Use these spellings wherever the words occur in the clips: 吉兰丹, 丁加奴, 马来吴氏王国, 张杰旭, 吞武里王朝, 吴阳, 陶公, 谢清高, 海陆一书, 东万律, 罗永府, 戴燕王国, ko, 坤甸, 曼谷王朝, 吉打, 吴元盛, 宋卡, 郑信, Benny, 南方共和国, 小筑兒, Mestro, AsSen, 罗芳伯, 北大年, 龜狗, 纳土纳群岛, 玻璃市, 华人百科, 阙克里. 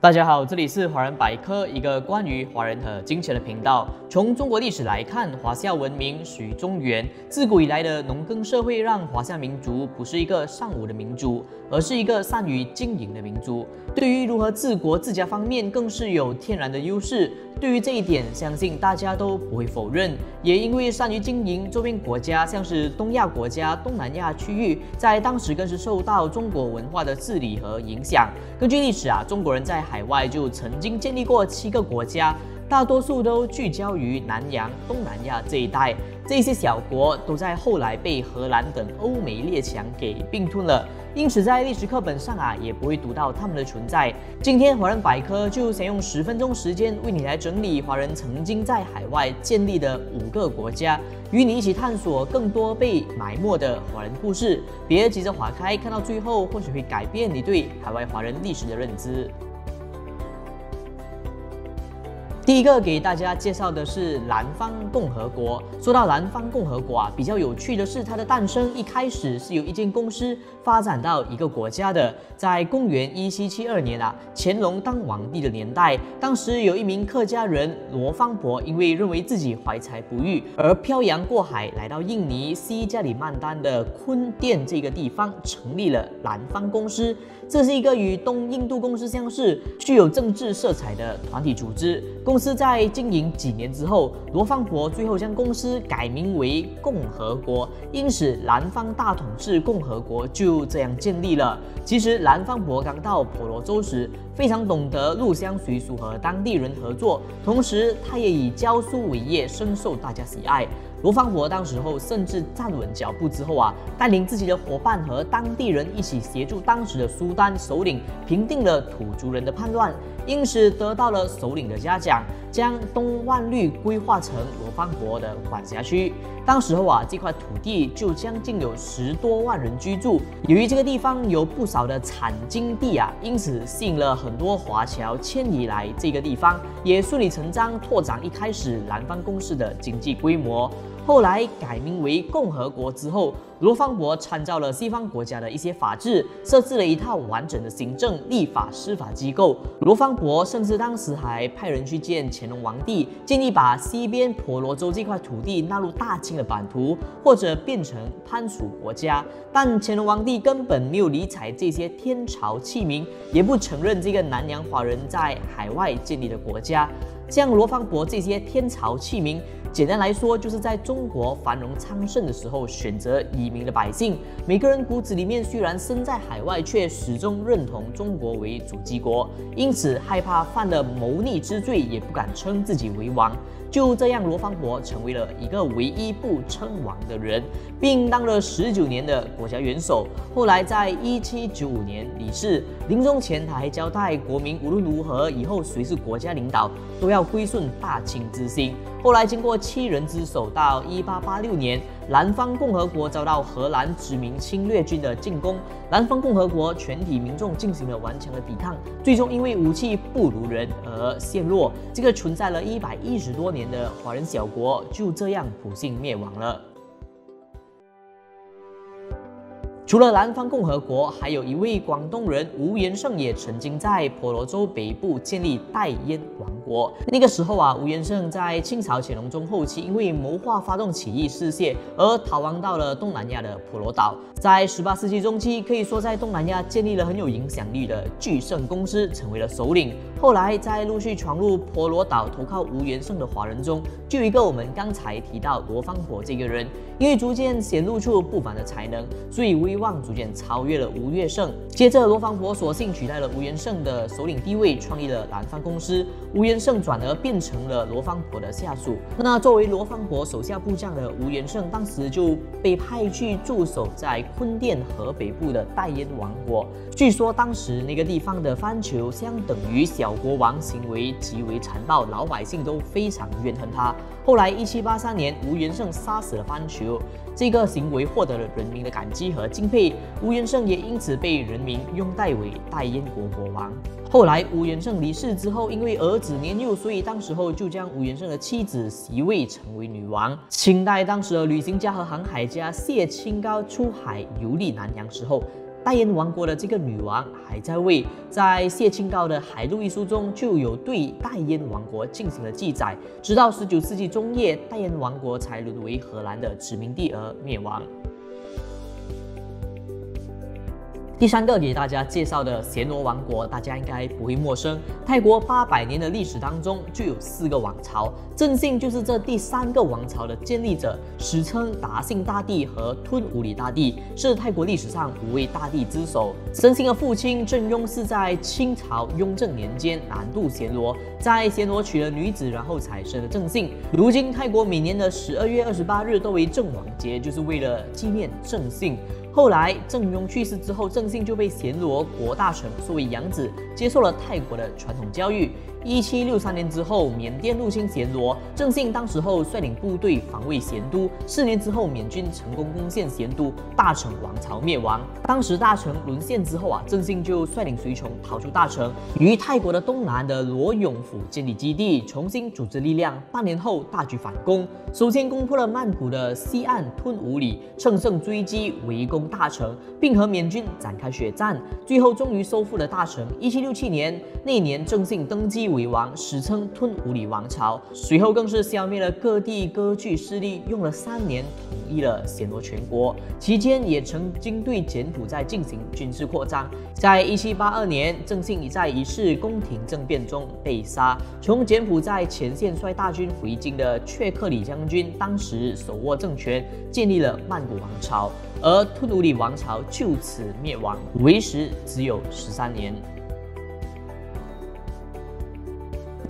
大家好，这里是华人百科，一个关于华人和金钱的频道。从中国历史来看，华夏文明属于中原，自古以来的农耕社会让华夏民族不是一个尚武的民族，而是一个善于经营的民族。对于如何治国治家方面，更是有天然的优势。对于这一点，相信大家都不会否认。也因为善于经营，周边国家像是东亚国家、东南亚区域，在当时更是受到中国文化的治理和影响。根据历史中国人在海外就曾经建立过7个国家，大多数都聚焦于南洋、东南亚这一带。这些小国都在后来被荷兰等欧美列强给并吞了，因此在历史课本上也不会读到他们的存在。今天华人百科就想用10分钟时间为你来整理华人曾经在海外建立的5个国家，与你一起探索更多被埋没的华人故事。别急着划开，看到最后或许会改变你对海外华人历史的认知。第一个给大家介绍的是南方共和国。说到南方共和国比较有趣的是，它的诞生一开始是由一间公司发展到一个国家的。在公元1772年乾隆当皇帝的年代，当时有一名客家人罗芳伯，因为认为自己怀才不遇而漂洋过海，来到印尼西加里曼丹的坤甸这个地方，成立了南方公司。这是一个与东印度公司相似、具有政治色彩的团体组织。公司在经营几年之后，罗芳伯最后将公司改名为共和国，因此南方大统制共和国就这样建立了。其实南方伯刚到婆罗洲时，非常懂得入乡随俗和当地人合作，同时他也以教书为业，深受大家喜爱。罗芳伯当时候甚至站稳脚步之后带领自己的伙伴和当地人一起协助当时的苏丹首领平定了土族人的叛乱，因此得到了首领的嘉奖，将东万律规划成罗芳伯的管辖区。当时候这块土地就将近有10多万人居住。由于这个地方有不少的产经地因此吸引了很多华侨迁移来这个地方，也顺理成章拓展一开始南方公司的经济规模。后来改名为共和国之后，罗芳伯参照了西方国家的一些法制，设置了一套完整的行政、立法、司法机构。罗芳伯甚至当时还派人去见乾隆皇帝，建议把西边婆罗洲这块土地纳入大清的版图，或者变成藩属国家。但乾隆皇帝根本没有理睬这些天朝器民，也不承认这个南洋华人在海外建立的国家。像罗芳伯这些天朝器民，简单来说就是在中国繁荣昌盛的时候选择移民的百姓。每个人骨子里面虽然身在海外，却始终认同中国为主基国，因此害怕犯了谋逆之罪，也不敢称自己为王。就这样，罗芳伯成为了一个唯一不称王的人，并当了19年的国家元首。后来在1795年离世，临终前他还交代国民无论如何以后谁是国家领导都要归顺大清之心。后来经过7人之手，到1886年南方共和国遭到荷兰殖民侵略军的进攻，南方共和国全体民众进行了顽强的抵抗，最终因为武器不如人而陷落。这个存在了110多年的华人小国就这样不幸灭亡了。除了南方共和国，还有一位广东人吴元盛也曾经在婆罗洲北部建立戴燕王国。那个时候吴元盛在清朝乾隆中后期因为谋划发动起义失窃而逃亡到了东南亚的婆罗岛。在18世纪中期，可以说在东南亚建立了很有影响力的巨盛公司，成为了首领。后来在陆续闯入婆罗岛投靠吴元盛的华人中，就有一个我们刚才提到罗芳伯这个人，因为逐渐显露出不凡的才能，所以威望逐渐超越了吴元盛。接着罗芳伯索性取代了吴元盛的首领地位，创立了南方公司。吴元盛转而变成了罗芳伯的下属。那作为罗芳伯手下部将的吴元盛，当时就被派去驻守在坤甸河北部的戴燕王国。据说当时那个地方的藩酋相等于小国王，行为极为残暴，老百姓都非常怨恨他。后来1783年，吴元盛杀死了藩酋，这个行为获得了人民的感激和敬佩，吴元盛也因此被人民拥戴为戴燕国国王。后来吴元盛离世之后，因为儿子年幼，所以当时候就将吴元盛的妻子袭位成为女王。清代当时的旅行家和航海家谢清高出海游历南洋时候，大燕王国的这个女王还在位，在谢清高的《海陆一书》中就有对大燕王国进行了记载。直到19世纪中叶，大燕王国才沦为荷兰的殖民地而灭亡。 第三个给大家介绍的暹罗王国，大家应该不会陌生。泰国800年的历史当中，就有4个王朝，郑信就是这第3个王朝的建立者，史称达信大帝和吞武里大帝，是泰国历史上5位大帝之首。郑信的父亲郑雍是在清朝雍正年间南渡暹罗，在暹罗娶了女子，然后才生了郑信。如今泰国每年的12月28日都为郑王节，就是为了纪念郑信。 后来郑雍去世之后，郑信就被暹罗国大臣收为养子，接受了泰国的传统教育。1763年之后，缅甸入侵暹罗，郑信当时候率领部队防卫暹都。4年之后，缅军成功攻陷暹都，大城王朝灭亡。当时大城沦陷之后郑信就率领随从逃出大城，于泰国的东南的罗永府建立基地，重新组织力量。半年后，大举反攻，首先攻破了曼谷的西岸吞武里，乘胜追击，围攻 大城，并和缅军展开血战，最后终于收复了大城。1767年，那年郑信登基为王，史称吞武里王朝。随后更是消灭了各地割据势力，用了3年统一了暹罗全国。期间也曾经对柬埔寨进行军事扩张。在1782年，郑信已在一次宫廷政变中被杀。从柬埔寨前线率大军回京的阙克里将军，当时手握政权，建立了曼谷王朝，而吞武里 王朝就此灭亡，为时只有13年。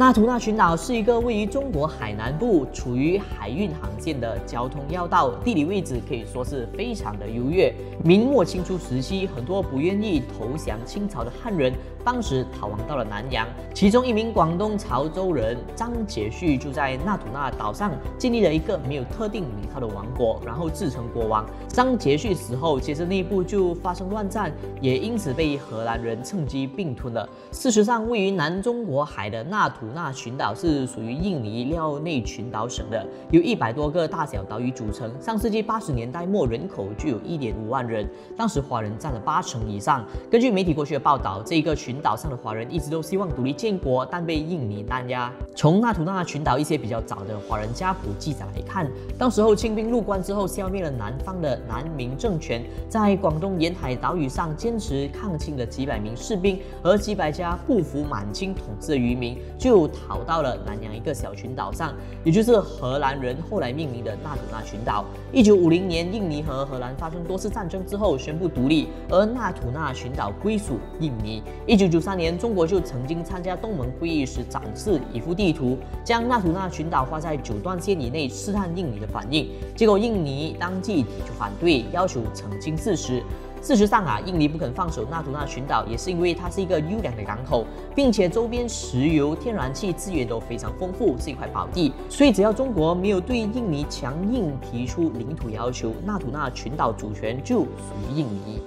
那图纳群岛是一个位于中国海南部、处于海运航线的交通要道，地理位置可以说是非常的优越。明末清初时期，很多不愿意投降清朝的汉人， 当时逃亡到了南洋，其中一名广东潮州人张杰旭就在纳土纳岛上建立了一个没有特定名号的王国，然后自称国王。张杰旭死后，其实内部就发生乱战，也因此被荷兰人趁机并吞了。事实上，位于南中国海的纳土纳群岛是属于印尼廖内群岛省的，由100多个大小岛屿组成。上世纪80年代末，人口就有1.5万人，当时华人占了8成以上。根据媒体过去的报道，这个群 岛上的华人一直都希望独立建国，但被印尼镇压。从纳土纳群岛一些比较早的华人家谱记载来看，当时候清兵入关之后，消灭了南方的南明政权，在广东沿海岛屿上坚持抗清的几百名士兵和几百家不服满清统治的渔民，就逃到了南洋一个小群岛上，也就是荷兰人后来命名的纳土纳群岛。1950年，印尼和荷兰发生多次战争之后，宣布独立，而纳土纳群岛归属印尼。1993年，中国就曾经参加东盟会议时展示一幅地图，将纳土纳群岛画在9段线以内，试探印尼的反应。结果印尼当即提出反对，要求澄清事实。 事实上印尼不肯放手纳土纳群岛，也是因为它是一个优良的港口，并且周边石油、天然气资源都非常丰富，是一块宝地。所以，只要中国没有对印尼强硬提出领土要求，纳土纳群岛主权就属于印尼。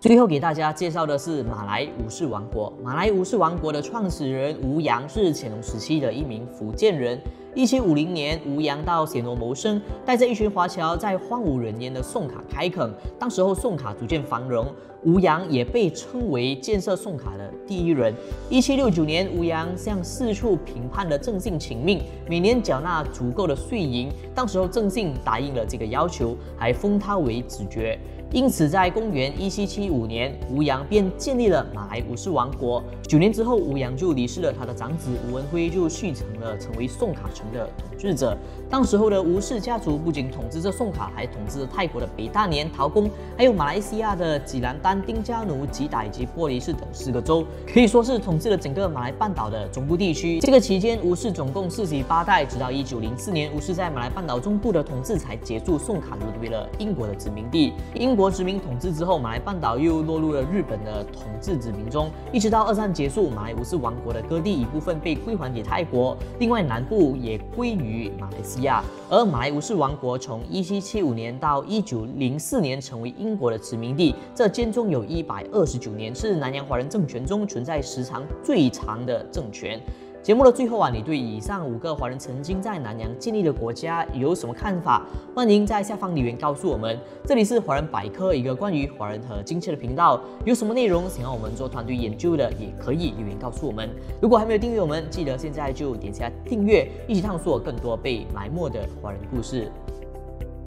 最后给大家介绍的是马来吴氏王国。马来吴氏王国的创始人吴阳是乾隆时期的一名福建人。1750年，吴阳到暹罗谋生，带着一群华侨在荒无人烟的宋卡开垦。当时候宋卡逐渐繁荣，吴阳也被称为建设宋卡的第一人。1769年，吴阳向四处平叛的郑信请命，每年缴纳足够的税银。当时候郑信答应了这个要求，还封他为子爵。 因此，在公元1775年，吴阳便建立了马来吴氏王国。9年之后，吴阳就离世了，他的长子吴文辉就继承了，成为宋卡城的统治者。当时候的吴氏家族不仅统治着宋卡，还统治着泰国的北大年、陶公，还有马来西亚的吉兰丹、丁加奴、吉打以及玻璃市等4个州，可以说是统治了整个马来半岛的中部地区。这个期间，吴氏总共48代，直到1904年，吴氏在马来半岛中部的统治才结束，宋卡沦为了英国的殖民地。英国殖民统治之后，马来半岛又落入了日本的统治殖民中，一直到2战结束，马来吴氏王国的割地一部分被归还给泰国，另外南部也归于马来西亚。而马来吴氏王国从1775年到1904年成为英国的殖民地，这间中有129年是南洋华人政权中存在时长最长的政权。节目的最后啊，你对以上5个华人曾经在南洋建立的国家有什么看法？欢迎在下方留言告诉我们。这里是华人百科，一个关于华人和经济的频道。有什么内容想要我们做团队研究的，也可以留言告诉我们。如果还没有订阅我们，记得现在就点下订阅，一起探索更多被埋没的华人故事。